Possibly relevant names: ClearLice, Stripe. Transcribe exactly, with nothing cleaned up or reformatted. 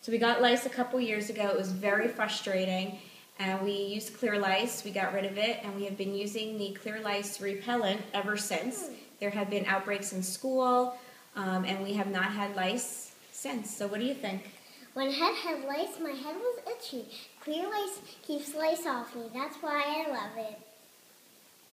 So we got lice a couple years ago. It was very frustrating, and we used ClearLice. We got rid of it, and we have been using the ClearLice repellent ever since. There have been outbreaks in school, um, and we have not had lice since. So what do you think? When I had, had lice, my head was itchy. ClearLice keeps lice off me. That's why I love it.